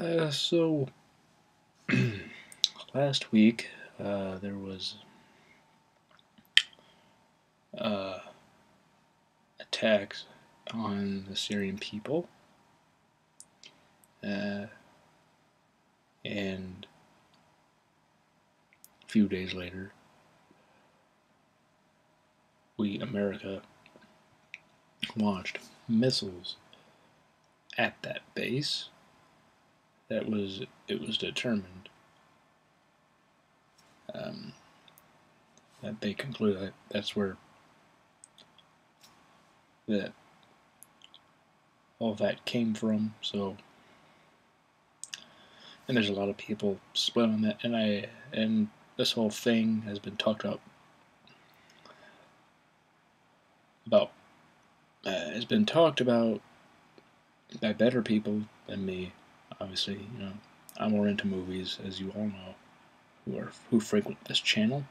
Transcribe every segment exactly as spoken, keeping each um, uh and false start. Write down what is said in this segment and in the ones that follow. Uh, so, last week uh, there was uh, attacks on the Syrian people, uh, and a few days later, we, America, launched missiles at that base. That was, it was determined um, that they concluded that that's where that all that came from. So, and there's a lot of people split on that, and I and this whole thing has been talked about about uh, has been talked about by better people than me. Obviously, you know, I'm more into movies, as you all know, who are who frequent this channel.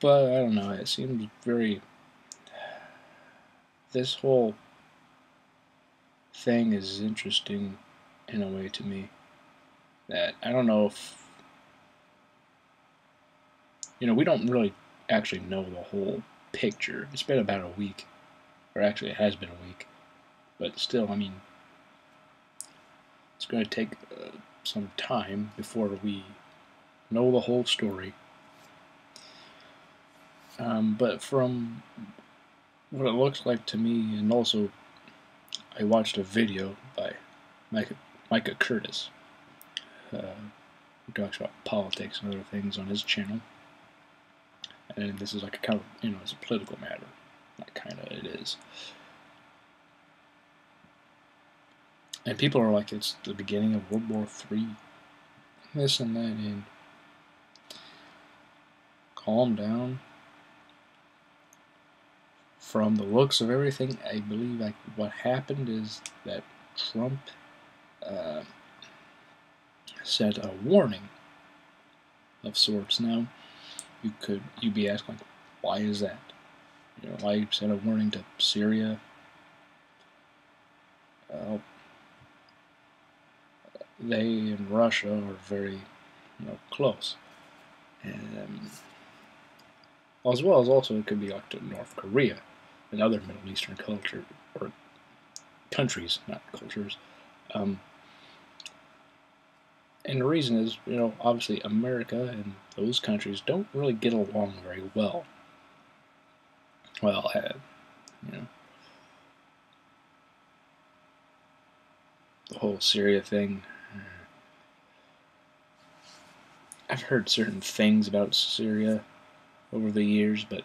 But I don't know, it seems very. This whole thing is interesting in a way to me that I don't know if, you know, we don't really actually know the whole picture. It's been about a week, or actually it has been a week, but still, I mean, it's going to take uh, some time before we know the whole story. Um, but from what it looks like to me, and also I watched a video by Micah, Micah Curtis, uh, who talks about politics and other things on his channel. And this is like a kind of, you know, it's a political matter. Like kind of it is. And people are like, it's the beginning of World War Three, this and that, and calm down. From the looks of everything, I believe like what happened is that Trump uh, sent a warning of sorts. Now, you could you be asked like, why is that? You know, why sent a warning to Syria? Uh, They and Russia are very, you know, close, and um, as well as also it could be like to North Korea and other Middle Eastern culture or countries, not cultures. Um, and the reason is, you know, obviously America and those countries don't really get along very well. Well, uh, you know. The whole Syria thing. I've heard certain things about Syria over the years, but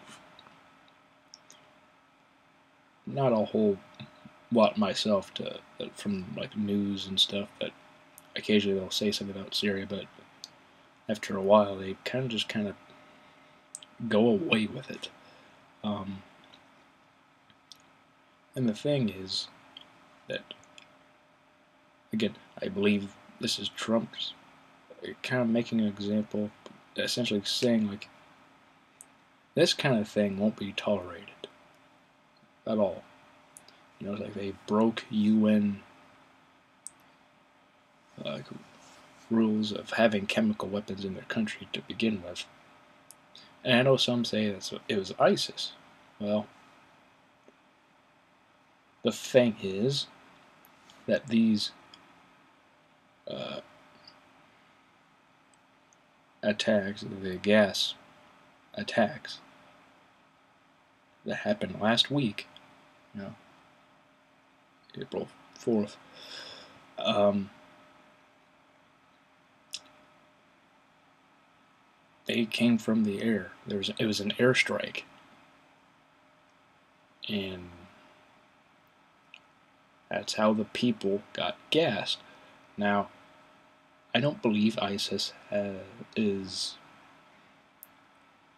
not a whole lot myself to from like news and stuff. But occasionally they'll say something about Syria, but after a while they kind of just kind of go away with it. Um, and the thing is that, again, I believe this is Trump's kind of making an example, essentially saying like this kind of thing won't be tolerated at all. You know, it's like they broke U N uh, rules of having chemical weapons in their country to begin with. And I know some say that's it was ISIS. Well, the thing is that these Uh, attacks, the gas attacks that happened last week, you know, April fourth, um, they came from the air. There was, it was an airstrike, and that's how the people got gassed. Now, I don't believe ISIS uh, is,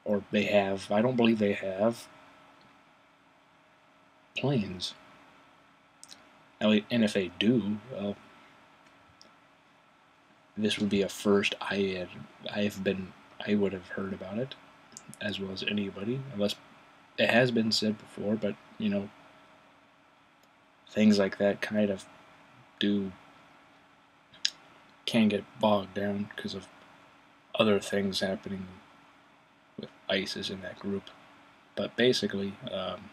or they have, I don't believe they have planes. And if they do, well, this would be a first. I had, I have been, I would have heard about it, as well as anybody, unless it has been said before, but, you know, things like that kind of do can get bogged down because of other things happening with ISIS in that group. But basically, um,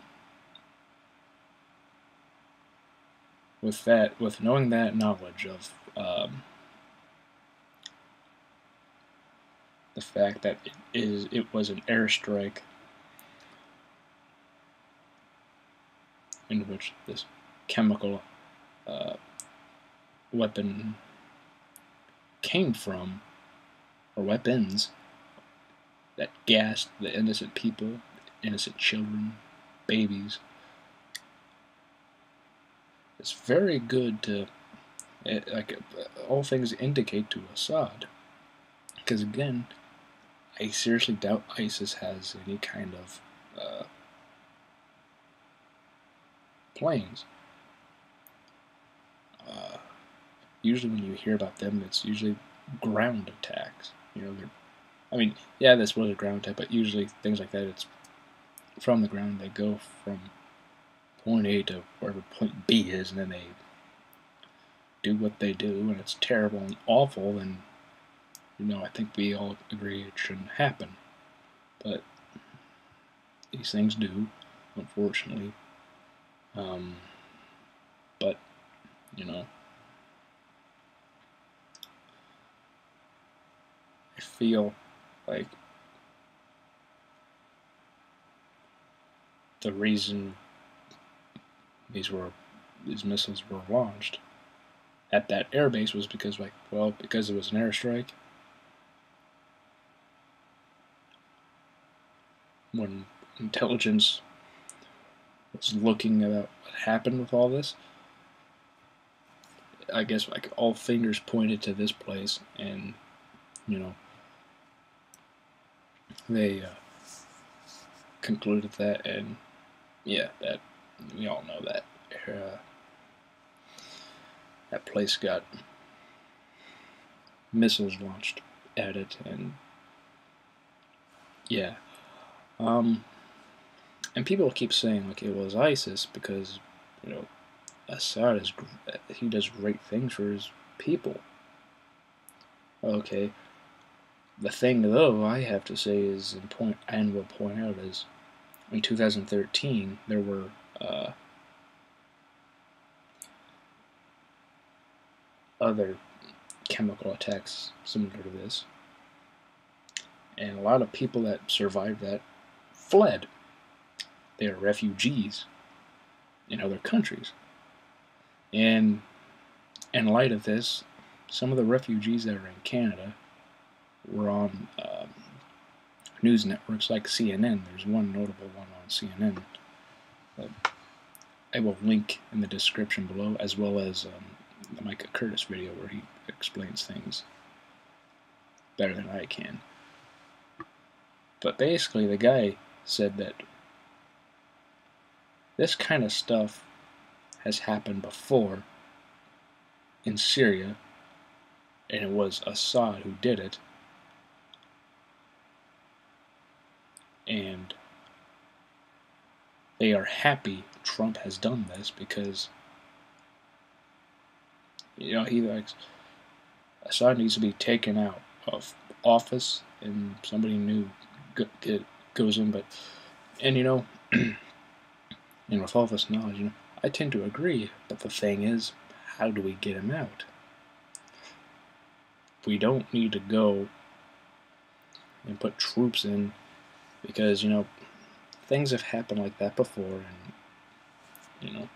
with that, with knowing that knowledge of um, the fact that it is it was an airstrike in which this chemical uh, weapon came from, or weapons that gassed the innocent people, innocent children, babies. It's very good to, it, like, all things indicate to Assad, because again, I seriously doubt ISIS has any kind of uh, planes. Uh, usually, when you hear about them, it's usually ground attacks. You know, they're, I mean, yeah, this was a ground attack, but usually things like that, it's from the ground. They go from point A to wherever point B is, and then they do what they do, and it's terrible and awful, and, you know, I think we all agree it shouldn't happen. But these things do, unfortunately. Um, but, you know, I feel like the reason these were these missiles were launched at that airbase was because, like, well, because it was an airstrike. When intelligence was looking about what happened with all this, I guess, like, all fingers pointed to this place, and, you know, they uh, concluded that, and yeah, that we all know that uh, that place got missiles launched at it, and yeah, um, and people keep saying, like, it was ISIS because, you know, Assad is he does great things for his people. Okay. The thing, though, I have to say is, and point and will point out, is in two thousand thirteen there were uh, other chemical attacks similar to this, and a lot of people that survived that fled. They are refugees in other countries, and in light of this, some of the refugees that are in Canada were on um, news networks like C N N. There's one notable one on C N N that I will link in the description below, as well as um, the Micah Curtis video where he explains things better than I can. But basically, the guy said that this kind of stuff has happened before in Syria, and it was Assad who did it. And they are happy Trump has done this because, you know, he likes, Assad needs to be taken out of office and somebody new goes in. But, and, you know, and with all this knowledge, you know, I tend to agree. But the thing is, how do we get him out? We don't need to go and put troops in, because, you know, things have happened like that before, and, you know,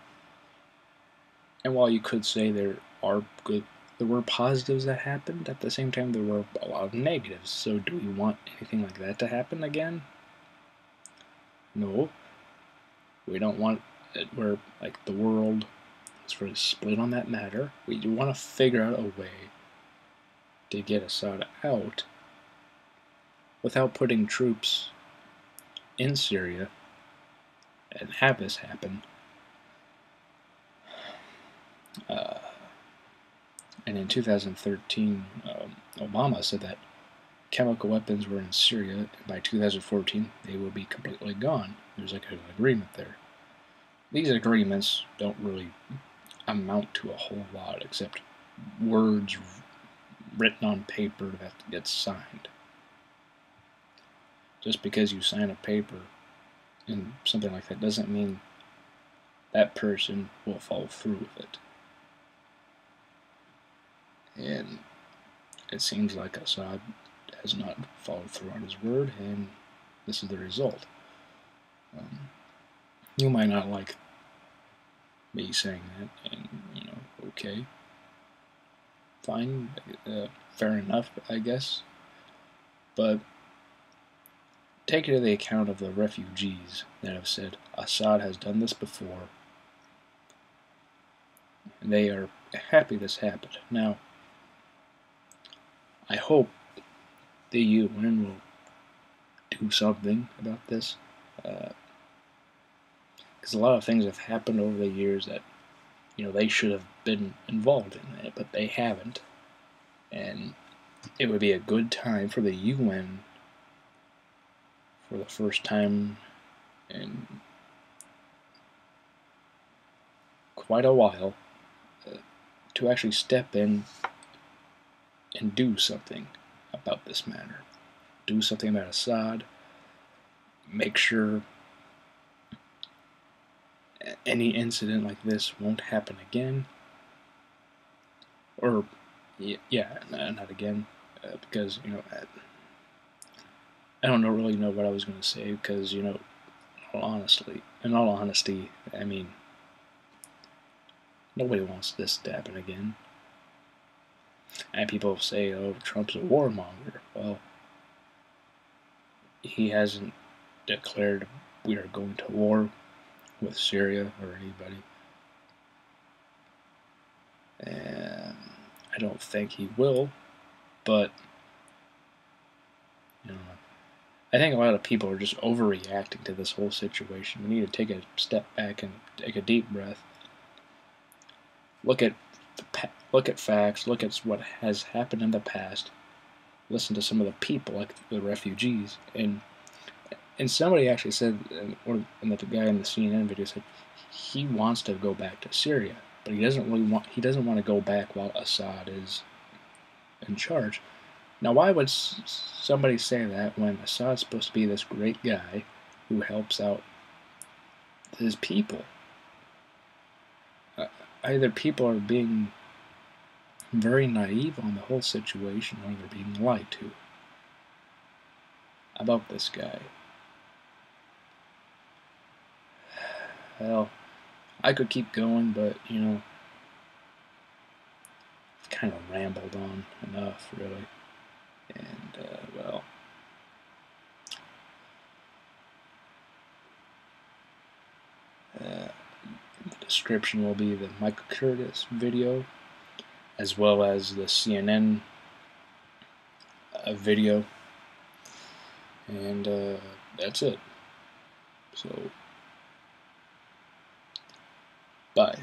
and while you could say there are good, there were positives that happened, at the same time there were a lot of negatives. So do we want anything like that to happen again? No. We don't want it where, like, the world is really split on that matter. We do want to figure out a way to get Assad out without putting troops in Syria and have this happen. Uh, and in two thousand thirteen, um, Obama said that chemical weapons were in Syria, and by two thousand fourteen they will be completely gone. There's, like, an agreement there. These agreements don't really amount to a whole lot except words written on paper that gets signed. Just because you sign a paper and something like that doesn't mean that person will follow through with it. And it seems like Assad has not followed through on his word, and this is the result. Um, you might not like me saying that, and, you know, okay, fine, uh, fair enough, I guess. But take into the account of the refugees that have said, Assad has done this before. They are happy this happened. Now, I hope the U N will do something about this, because uh, a lot of things have happened over the years that, you know, they should have been involved in it, but they haven't. And it would be a good time for the U N, for the first time in quite a while, uh, to actually step in and do something about this matter. Do something about Assad. Make sure any incident like this won't happen again. Or, yeah, not again, uh, because, you know, I don't know, really know what I was going to say, because, you know, honestly, in all honesty, I mean, nobody wants this to happen again. And people say, oh, Trump's a warmonger. Well, he hasn't declared we are going to war with Syria or anybody. And I don't think he will, but, you know, I think a lot of people are just overreacting to this whole situation. We need to take a step back and take a deep breath. Look at the pa look at facts. Look at what has happened in the past. Listen to some of the people, like the refugees. And and somebody actually said, or and the guy in the C N N video said, he wants to go back to Syria, but he doesn't really want. He doesn't want to go back while Assad is in charge. Now, why would somebody say that when Assad's supposed to be this great guy who helps out his people? Uh, either people are being very naive on the whole situation, or they're being lied to about this guy. Well, I could keep going, but, you know, I've kind of rambled on enough, really. And, uh, well, uh, the description will be the Micah Curtis video, as well as the C N N uh, video, and uh, that's it. So, bye.